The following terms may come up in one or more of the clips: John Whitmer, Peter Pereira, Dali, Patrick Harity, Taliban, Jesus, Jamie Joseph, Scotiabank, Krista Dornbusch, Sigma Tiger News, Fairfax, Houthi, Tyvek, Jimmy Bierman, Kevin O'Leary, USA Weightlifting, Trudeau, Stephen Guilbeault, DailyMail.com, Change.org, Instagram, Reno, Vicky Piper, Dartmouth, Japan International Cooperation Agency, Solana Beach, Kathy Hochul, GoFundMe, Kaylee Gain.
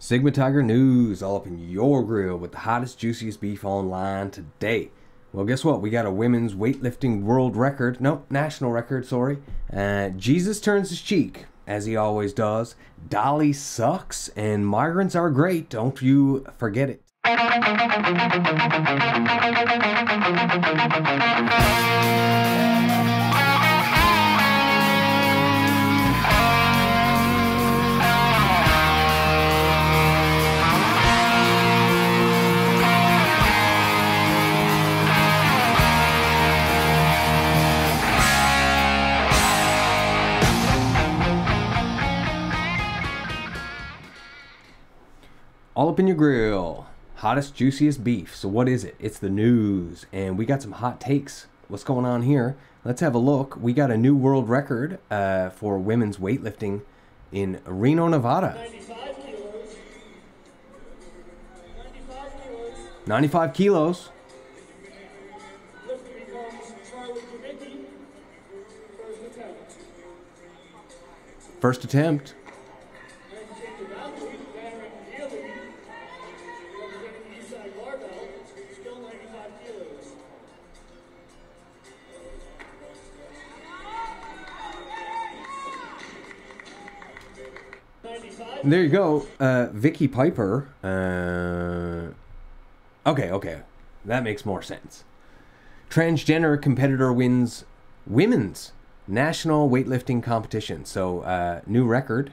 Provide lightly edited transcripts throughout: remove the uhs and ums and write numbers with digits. Sigma Tiger News, all up in your grill with the hottest, juiciest beef online today. Well, guess what? We got a women's weightlifting world record. Nope, national record, sorry. Jesus turns his cheek, as he always does. Dolly sucks, and migrants are great. Don't you forget it. All up in your grill, hottest, juiciest beef. So what is it? It's the news, and we got some hot takes. What's going on here? Let's have a look. We got a new world record for women's weightlifting in Reno, Nevada. 95 kilos. First attempt. There you go, Vicky Piper. Okay, that makes more sense. Transgender competitor wins women's national weightlifting competition. So, new record.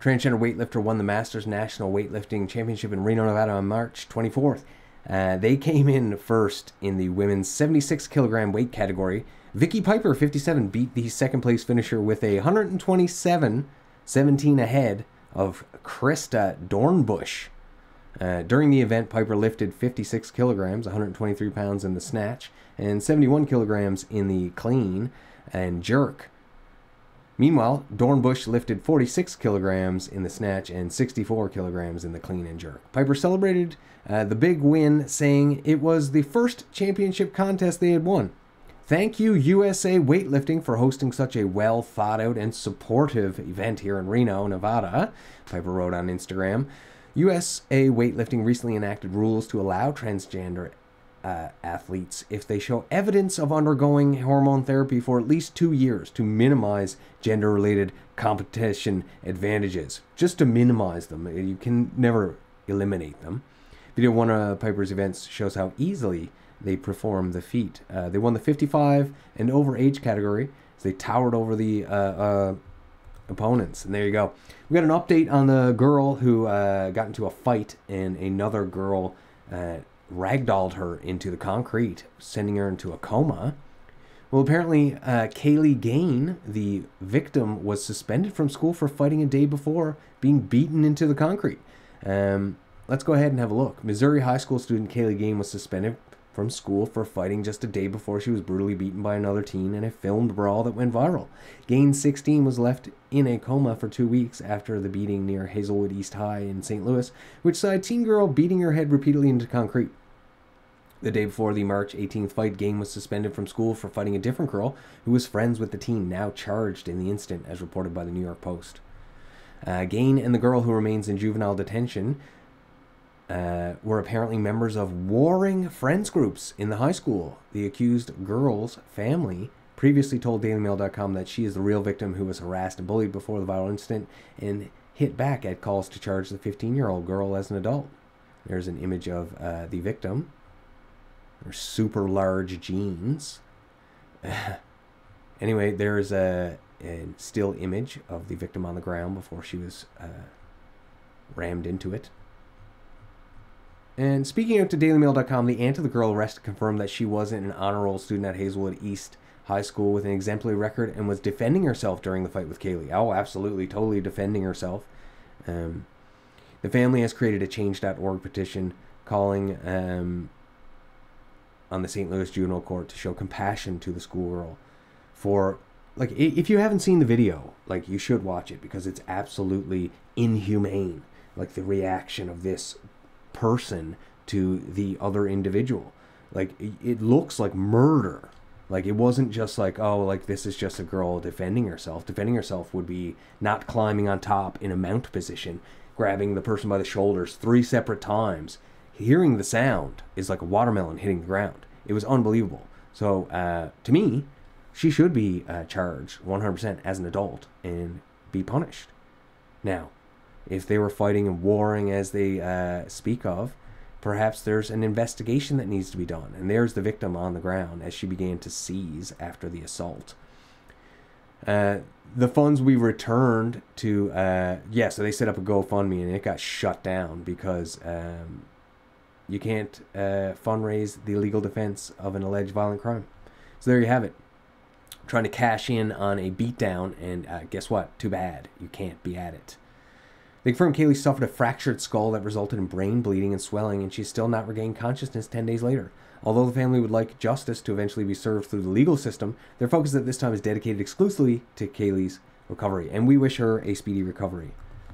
Transgender weightlifter won the Masters National Weightlifting Championship in Reno, Nevada on March 24th. They came in first in the women's 76 kilogram weight category. Vicky Piper, 57, beat the second place finisher with a 127-17 ahead of Krista Dornbusch. During the event, Piper lifted 56 kilograms, 123 pounds in the snatch, and 71 kilograms in the clean and jerk. Meanwhile, Dornbusch lifted 46 kilograms in the snatch and 64 kilograms in the clean and jerk. Piper celebrated the big win, saying it was the first championship contest they had won. Thank you, USA Weightlifting, for hosting such a well-thought-out and supportive event here in Reno, Nevada, Piper wrote on Instagram. USA Weightlifting recently enacted rules to allow transgender athletes, if they show evidence of undergoing hormone therapy for at least 2 years, to minimize gender-related competition advantages. Just to minimize them. You can never eliminate them. Video one of Piper's events shows how easily they performed the feat. They won the 55 and over age category, so they towered over the opponents. And there you go. We got an update on the girl who got into a fight, and another girl ragdolled her into the concrete, sending her into a coma. Well, apparently Kaylee Gain, the victim, was suspended from school for fighting a day before being beaten into the concrete. Let's go ahead and have a look. Missouri high school student Kaylee Gain was suspended from school for fighting just a day before she was brutally beaten by another teen in a filmed brawl that went viral. Gain, 16, was left in a coma for 2 weeks after the beating near Hazelwood East High in St. Louis, which saw a teen girl beating her head repeatedly into concrete. The day before the March 18th fight, Gain was suspended from school for fighting a different girl who was friends with the teen now charged in the incident, as reported by the New York Post. Gain and the girl, who remains in juvenile detention, were apparently members of warring friends groups in the high school. The accused girl's family previously told DailyMail.com that she is the real victim, who was harassed and bullied before the viral incident and hit back at calls to charge the 15-year-old girl as an adult. There's an image of the victim. Her super large jeans. Anyway, there's a still image of the victim on the ground before she was rammed into it. And speaking out to DailyMail.com, the aunt of the girl arrested confirmed that she was an honor roll student at Hazelwood East High School with an exemplary record and was defending herself during the fight with Kaylee. Oh, absolutely, totally defending herself. The family has created a Change.org petition calling on the St. Louis Juvenile Court to show compassion to the schoolgirl. For, like, if you haven't seen the video, like, you should watch it, because it's absolutely inhumane. Like, the reaction of this person to the other individual, like, it looks like murder. Like, it wasn't just like, oh, like, this is just a girl defending herself. Defending herself would be not climbing on top in a mount position. grabbing the person by the shoulders 3 separate times. Hearing the sound is like a watermelon hitting the ground. It was unbelievable. So to me, she should be charged 100% as an adult and be punished. Now, if they were fighting and warring as they speak of, perhaps there's an investigation that needs to be done. And there's the victim on the ground as she began to seize after the assault. The funds we returned to, yeah, so they set up a GoFundMe and it got shut down because you can't fundraise the legal defense of an alleged violent crime. So there you have it. Trying to cash in on a beatdown, and guess what? Too bad. You can't be at it. They confirmed Kaylee suffered a fractured skull that resulted in brain bleeding and swelling, and she's still not regained consciousness 10 days later. Although the family would like justice to eventually be served through the legal system, their focus at this time is dedicated exclusively to Kaylee's recovery. And we wish her a speedy recovery.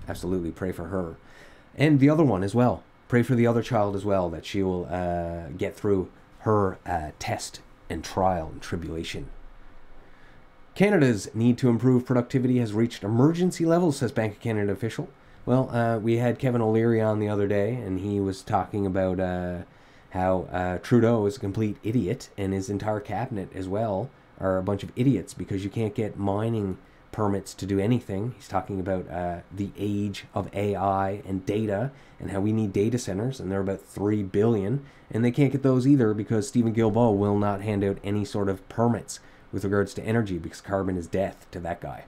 Absolutely. Pray for her. And the other one as well. Pray for the other child as well, that she will get through her test and trial and tribulation. Canada's need to improve productivity has reached emergency levels, says Bank of Canada official. Well, we had Kevin O'Leary on the other day, and he was talking about how Trudeau is a complete idiot, and his entire cabinet as well are a bunch of idiots because you can't get mining permits to do anything. He's talking about the age of AI and data, and how we need data centers, and they're about 3 billion, and they can't get those either because Stephen Guilbeault will not hand out any sort of permits with regards to energy because carbon is death to that guy.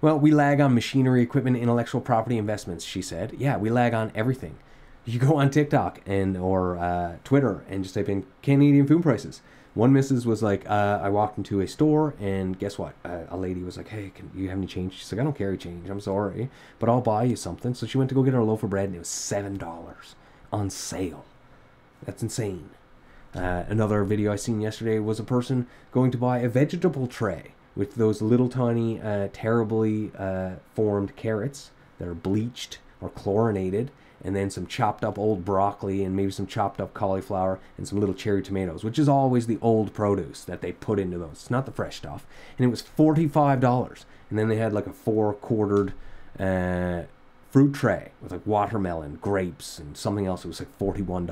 Well, we lag on machinery, equipment, intellectual property investments, she said. Yeah, we lag on everything. You go on TikTok and or Twitter and just type in Canadian food prices. One missus was like, I walked into a store and guess what? A lady was like, hey, can you have any change? She's like, I don't carry change. I'm sorry, but I'll buy you something. So she went to go get her a loaf of bread and it was $7 on sale. That's insane. Another video I seen yesterday was a person going to buy a vegetable tray with those little tiny, terribly formed carrots that are bleached or chlorinated, and then some chopped up old broccoli and maybe some chopped up cauliflower and some little cherry tomatoes, which is always the old produce that they put into those. It's not the fresh stuff. And it was $45. And then they had like a 4-quartered fruit tray with like watermelon, grapes, and something else. It was like $41.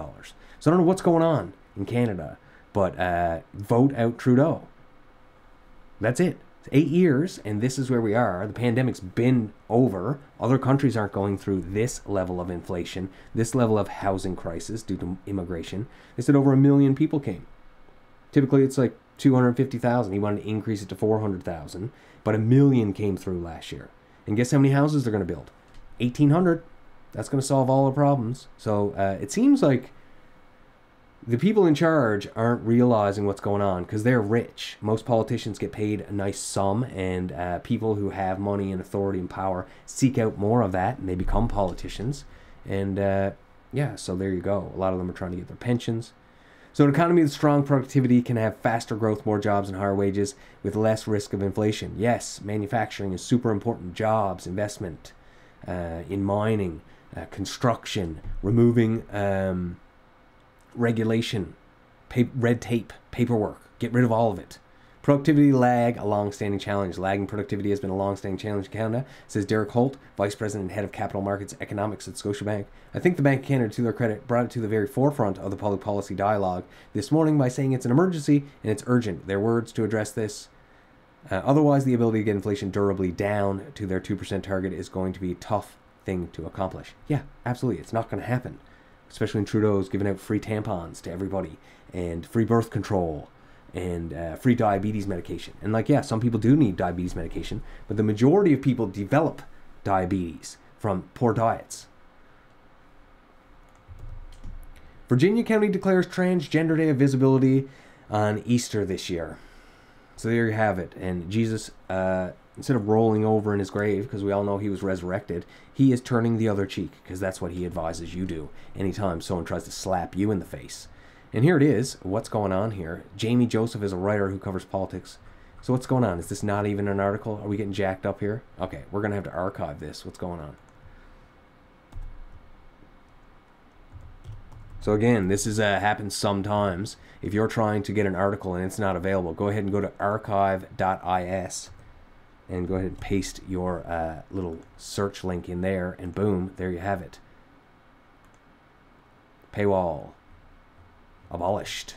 So I don't know what's going on in Canada, but vote out Trudeau. That's it. It's 8 years, and this is where we are. The pandemic's been over. Other countries aren't going through this level of inflation, this level of housing crisis due to immigration. They said over 1 million people came. Typically, it's like 250,000. He wanted to increase it to 400,000, but 1 million came through last year. And guess how many houses they're going to build? 1,800. That's going to solve all the problems. So it seems like the people in charge aren't realizing what's going on because they're rich. Most politicians get paid a nice sum, and people who have money and authority and power seek out more of that, and they become politicians. And yeah, so there you go. A lot of them are trying to get their pensions. So an economy with strong productivity can have faster growth, more jobs, and higher wages with less risk of inflation. Yes, manufacturing is super important. Jobs, investment in mining, construction, removing regulation, red tape, paperwork. Get rid of all of it. Productivity lag, a long-standing challenge. Lagging productivity has been a long-standing challenge in Canada, says Derek Holt, Vice President and Head of Capital Markets Economics at Scotiabank. I think the Bank of Canada, to their credit, brought it to the very forefront of the public policy dialogue this morning by saying it's an emergency and it's urgent. Their words to address this. Otherwise, the ability to get inflation durably down to their 2% target is going to be a tough thing to accomplish. Yeah, absolutely. It's not going to happen. Especially when Trudeau's giving out free tampons to everybody, and free birth control, and free diabetes medication. And like, yeah, some people do need diabetes medication, but the majority of people develop diabetes from poor diets. Virginia County declares Transgender Day of Visibility on Easter this year. So there you have it. And Jesus, instead of rolling over in his grave, because we all know he was resurrected, he is turning the other cheek, because that's what he advises you do anytime someone tries to slap you in the face. And here it is, what's going on here. Jamie Joseph is a writer who covers politics. So what's going on? Is this not even an article? Are we getting jacked up here? Okay, we're going to have to archive this. What's going on? So again, this is happens sometimes. If you're trying to get an article and it's not available, go ahead and go to archive.is. and go ahead and paste your little search link in there, and boom, there you have it. Paywall abolished.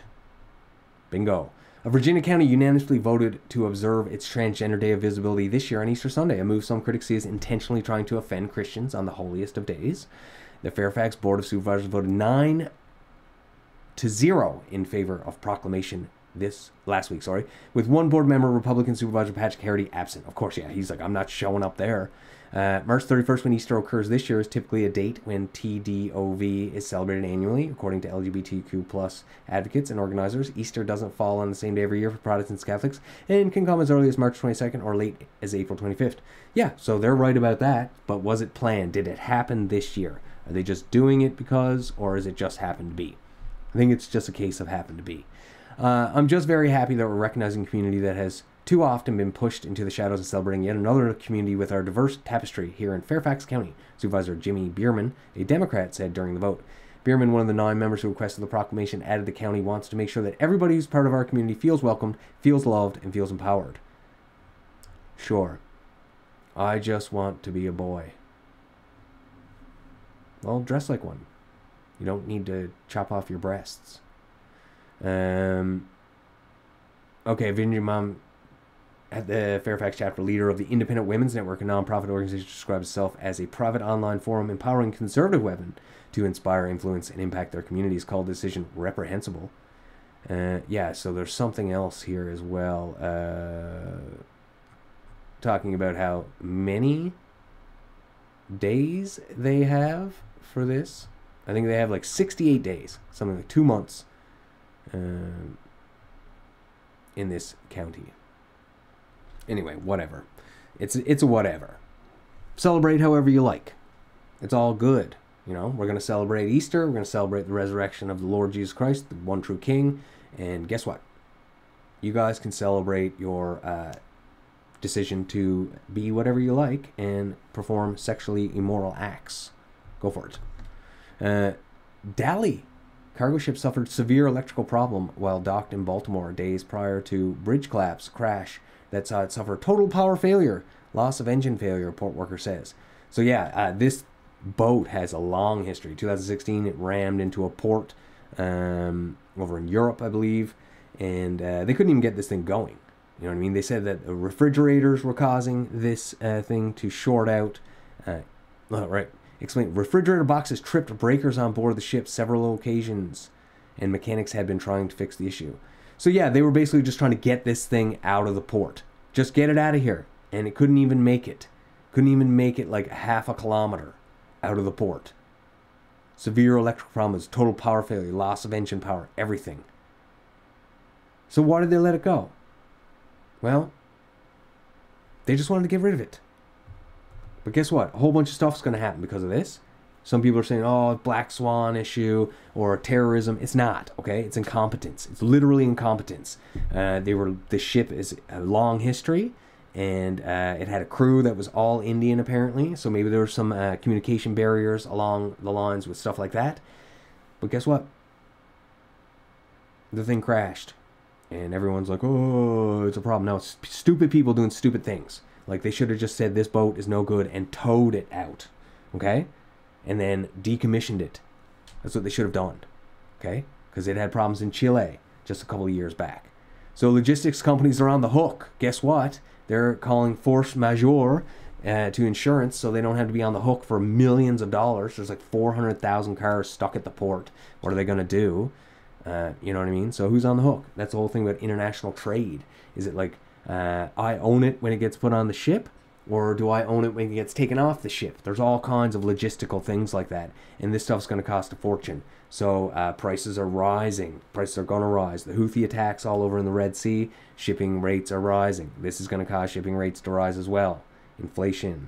Bingo. A Virginia county unanimously voted to observe its Transgender Day of Visibility this year on Easter Sunday, a move some critics see as intentionally trying to offend Christians on the holiest of days. The Fairfax Board of Supervisors voted 9-0 in favor of proclamation this last week, with one board member, Republican Supervisor Patrick Harity, absent. Of course, yeah, he's like, I'm not showing up there. March 31st, when Easter occurs this year, is typically a date when TDOV is celebrated annually. According to LGBTQ plus advocates and organizers, Easter doesn't fall on the same day every year for Protestants and Catholics, and can come as early as March 22nd or late as April 25th. Yeah, so they're right about that, but was it planned? Did it happen this year? Are they just doing it because, or is it just happened to be? I think it's just a case of happened to be. I'm just very happy that we're recognizing a community that has too often been pushed into the shadows and celebrating yet another community with our diverse tapestry here in Fairfax County, Supervisor Jimmy Bierman, a Democrat, said during the vote. Bierman, one of the 9 members who requested the proclamation, added the county wants to make sure that everybody who's part of our community feels welcomed, feels loved, and feels empowered. Sure. I just want to be a boy. Well, dress like one. You don't need to chop off your breasts. Okay, Virginia Mom... The Fairfax chapter leader of the Independent Women's Network, a nonprofit organization, describes itself as a private online forum empowering conservative women to inspire, influence, and impact their communities. Called the decision reprehensible. Yeah, so there's something else here as well. Talking about how many days they have for this. I think they have like 68 days, something like 2 months in this county. Anyway, whatever. It's a whatever. Celebrate however you like. It's all good. You know, we're going to celebrate Easter. We're going to celebrate the resurrection of the Lord Jesus Christ, the one true King. And guess what? You guys can celebrate your decision to be whatever you like and perform sexually immoral acts. Go for it. Dally. Cargo ship suffered severe electrical problem while docked in Baltimore days prior to bridge collapse crash that saw it suffer total power failure, loss of engine failure, port worker says. So yeah, this boat has a long history. 2016, it rammed into a port over in Europe, I believe, and they couldn't even get this thing going. You know what I mean? They said that the refrigerators were causing this thing to short out. Explain. Refrigerator boxes tripped breakers on board the ship several occasions, and mechanics had been trying to fix the issue. So yeah, they were basically just trying to get this thing out of the port. Just get it out of here. And it couldn't even make it. Couldn't even make it like half a kilometer out of the port. Severe electrical problems, total power failure, loss of engine power, everything. So why did they let it go? Well, they just wanted to get rid of it. But guess what? A whole bunch of stuff's going to happen because of this. Some people are saying, oh, black swan issue or terrorism. It's not, okay? It's incompetence. It's literally incompetence. The ship is a long history, and it had a crew that was all Indian apparently, so maybe there were some communication barriers along the lines with stuff like that. But guess what? The thing crashed, and everyone's like, oh, it's a problem. No, it's stupid people doing stupid things. Like, they should have just said this boat is no good and towed it out, okay? And then decommissioned it. That's what they should have done, okay? Because it had problems in Chile just a couple of years back. So logistics companies are on the hook. Guess what? They're calling force majeure to insurance, so they don't have to be on the hook for millions of dollars. There's like 400,000 cars stuck at the port. What are they going to do? You know what I mean? So who's on the hook? That's the whole thing about international trade. Is it like, I own it when it gets put on the ship? Or do I own it when it gets taken off the ship? There's all kinds of logistical things like that. And this stuff's going to cost a fortune. So prices are rising. Prices are going to rise. The Houthi attacks all over in the Red Sea. Shipping rates are rising. This is going to cause shipping rates to rise as well. Inflation.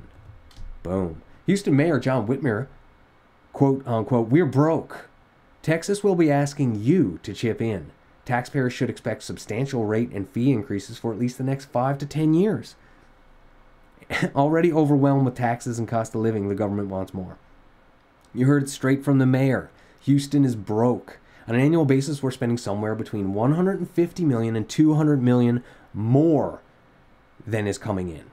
Boom. Houston Mayor John Whitmer, quote unquote, "We're broke. Texas will be asking you to chip in. Taxpayers should expect substantial rate and fee increases for at least the next 5 to 10 years. Already overwhelmed with taxes and cost of living, the government wants more." You heard it straight from the mayor. Houston is broke. On an annual basis, we're spending somewhere between $150 million and $200 million more than is coming in.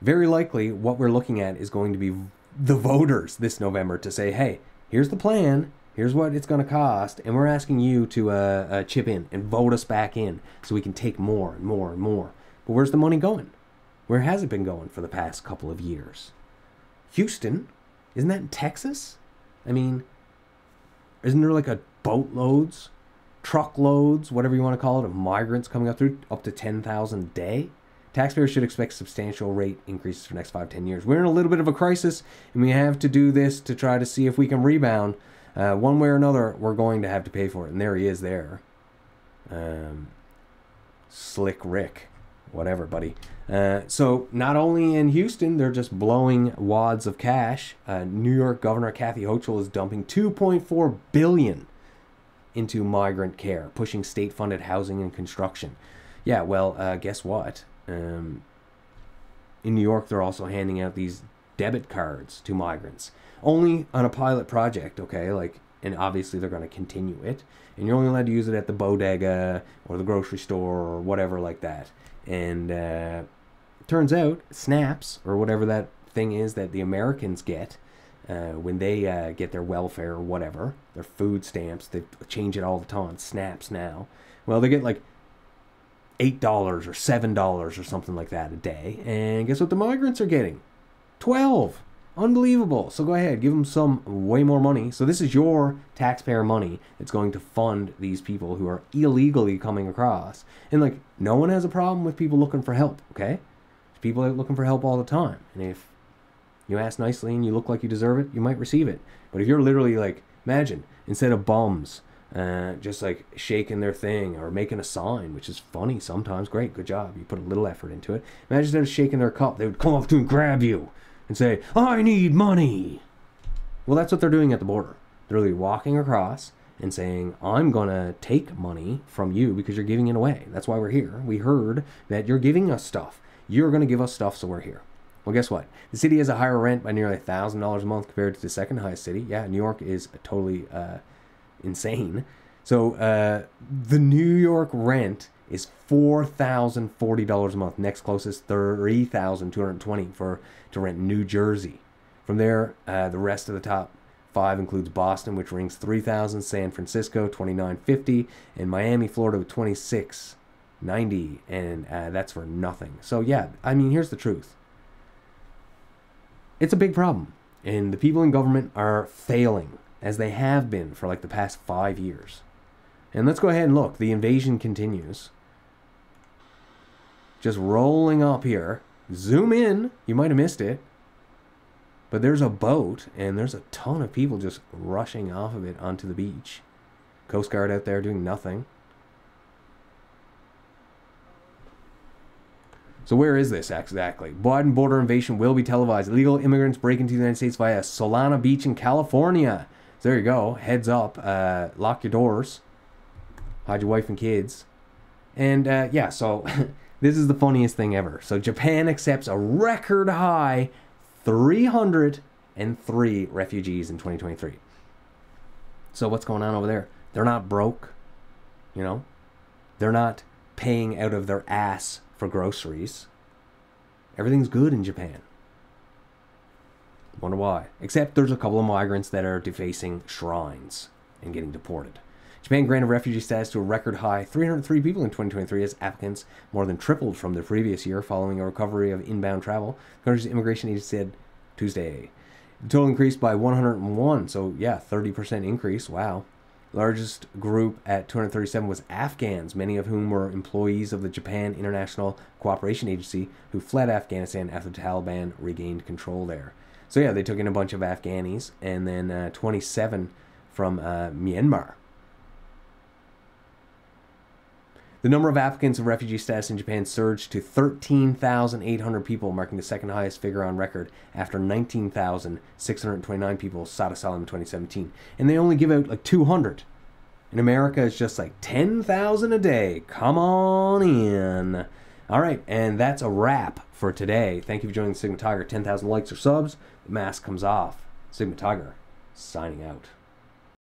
very likely what we're looking at is going to be the voters this November to say, hey, here's the plan, here's what it's going to cost, and we're asking you to chip in and vote us back in so we can take more and more and more. But where's the money going? Where has it been going for the past couple of years? Houston? Isn't that in Texas? I mean, isn't there like a boatloads, truckloads, whatever you want to call it, of migrants coming up through, up to 10,000 a day? Taxpayers should expect substantial rate increases for the next 5-10 years. We're in a little bit of a crisis, and we have to do this to try to see if we can rebound. One way or another, we're going to have to pay for it. And there he is there. Slick Rick. Whatever, buddy. So not only in Houston, they're just blowing wads of cash. New York Governor Kathy Hochul is dumping $2.4 billion into migrant care, pushing state-funded housing and construction. Yeah, well, guess what? In New York, they're also handing out these debit cards to migrants. Only on a pilot project, okay? Like, and obviously they're going to continue it. And you're only allowed to use it at the bodega or the grocery store or whatever like that. And it turns out SNAPs, or whatever that thing is that the Americans get when they get their welfare or whatever, their food stamps, they change it all the time, SNAPs now. Well, they get like $8 or $7 or something like that a day. And guess what the migrants are getting? 12. Unbelievable. So go ahead, give them some way more money. So this is your taxpayer money that's going to fund these people who are illegally coming across. And like, no one has a problem with people looking for help, okay? There's people out looking for help all the time. And if you ask nicely and you look like you deserve it, you might receive it. But if you're literally like, imagine, instead of bums, just like shaking their thing or making a sign, which is funny sometimes, great, good job, you put a little effort into it. Imagine instead of shaking their cup, they would come up to and grab you and say, I need money. Well, that's what they're doing at the border. They're really walking across and saying, I'm going to take money from you because you're giving it away. That's why we're here. We heard that you're giving us stuff. You're going to give us stuff, so we're here. Well, guess what? The city has a higher rent by nearly $1,000 a month compared to the second highest city. Yeah, New York is totally insane. So the New York rent is $4,040 a month. Next closest, $3,220 to rent New Jersey. From there, the rest of the top 5 includes Boston, which rings $3,000, San Francisco, $2,950, and Miami, Florida, with $2,690, and that's for nothing. So yeah, I mean, here's the truth. It's a big problem, and the people in government are failing, as they have been for like the past 5 years. And let's go ahead and look. The invasion continues. Just rolling up here. Zoom in. You might have missed it. But there's a boat, and there's a ton of people just rushing off of it onto the beach. Coast Guard out there doing nothing. So where is this exactly? Biden border invasion will be televised. Illegal immigrants break into the United States via Solana Beach in California. So there you go. Heads up. Lock your doors. Hide your wife and kids. And yeah, so this is the funniest thing ever. So Japan accepts a record high 303 refugees in 2023. So what's going on over there? They're not broke, you know? They're not paying out of their ass for groceries. Everything's good in Japan. Wonder why. Except there's a couple of migrants that are defacing shrines and getting deported. Japan granted refugee status to a record high 303 people in 2023 as applicants more than tripled from the previous year following a recovery of inbound travel. The country's immigration agency said Tuesday. The total increased by 101, so yeah, 30% increase. Wow. Largest group at 237 was Afghans, many of whom were employees of the Japan International Cooperation Agency who fled Afghanistan after the Taliban regained control there. So yeah, they took in a bunch of Afghanis, and then 27 from Myanmar. The number of applicants of refugee status in Japan surged to 13,800 people, marking the second highest figure on record after 19,629 people sought asylum in 2017. And they only give out like 200. In America, it's just like 10,000 a day. Come on in. All right, and that's a wrap for today. Thank you for joining Sigma Tiger. 10,000 likes or subs. The mask comes off. Sigma Tiger, signing out.